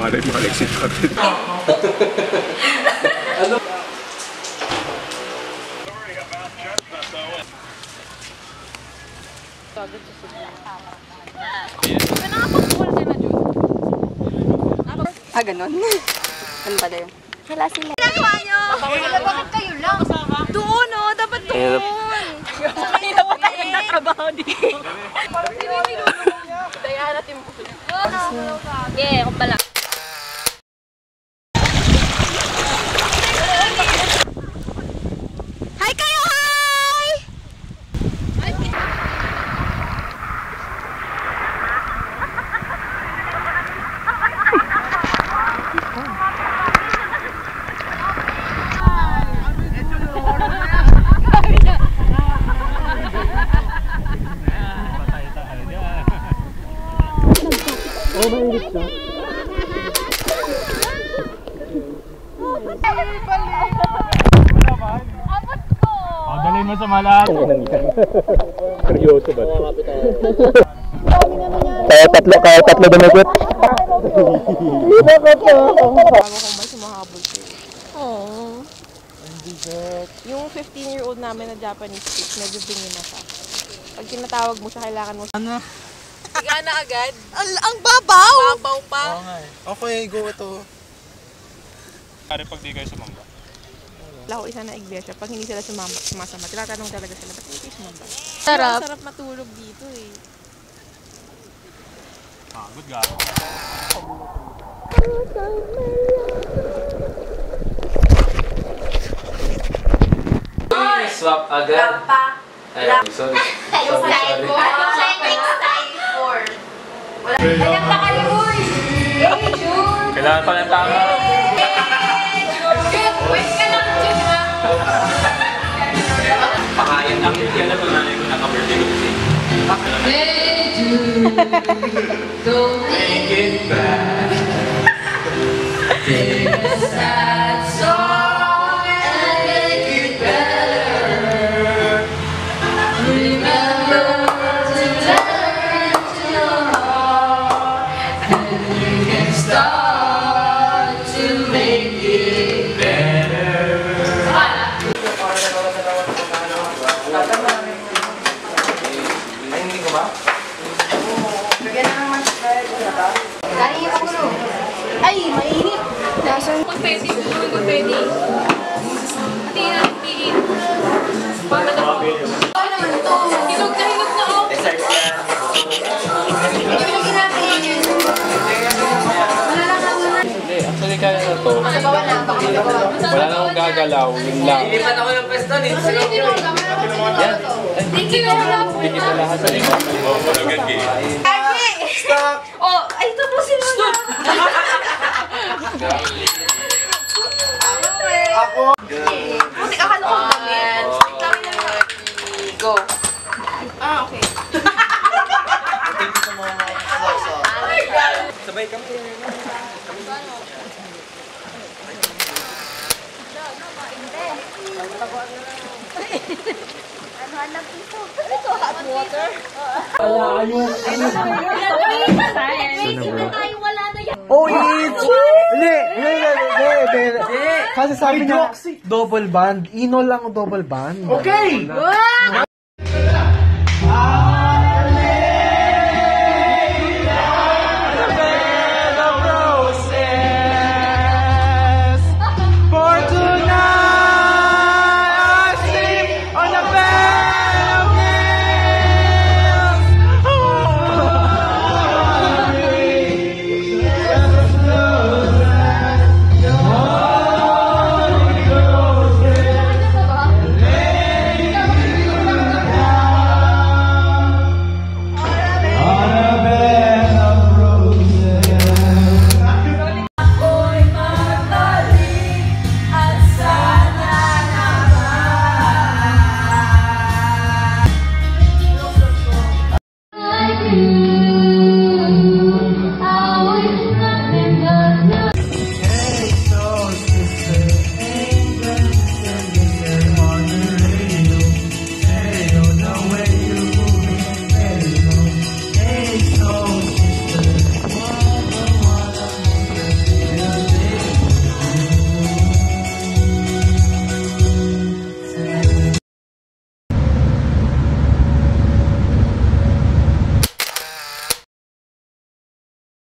Malay-malay si David. Ano? Nakapag-pull ka na, Jun. Ah, ganun? Ano pala yun? Hala sila. Nagawa nyo! Bakit kayo lang? Doon o! Dapat doon! Kanina pa tayo nagtatrabaho dito. Parang sinililun mo. Dayahan natin mo. Yeah, ako pala. Seryoso ba? Kaya tatlo dumikit. Yung 15-year-old namin na Japanese kids, medyo bingin na siya. Pag kinatawag mo siya, kailangan mo siya. Higa na agad. Ang babaw! Babaw pa. Okay, go ito. Pare, pag di kayo sumamba. Wala ko isa na iglesia. Pag hindi sila sumasama, tinatanong talaga sila, ba't hindi kayo sumamba? Sarap. Sarap matulog dito eh. Ah, good guy. Swap agad. Ayun, sorry. Alam na kayo, boy! Hey, June! Kailangan pa ng tama. Hey, June! Wait ka lang, June, ha? Pakain lang. Yan na kung nanay ko naka-birthday ko kasi. Hey, June! Don't make it bad. Take a sad song and make it better. Remember wala na akong gagalaw, yun lang. Ilipat ako ng pesto ni. Dikit na lahat. Dikit na lahat. Stop! Oh, ay tapusin mo na. Ako. Putik, akala ko ang damit. Go. Ah, okay. Sabay kami. Hanap dito. Ito, hot water. Oh, it's... Hindi. Kasi sabi niya, double band. Ino lang double band. Okay!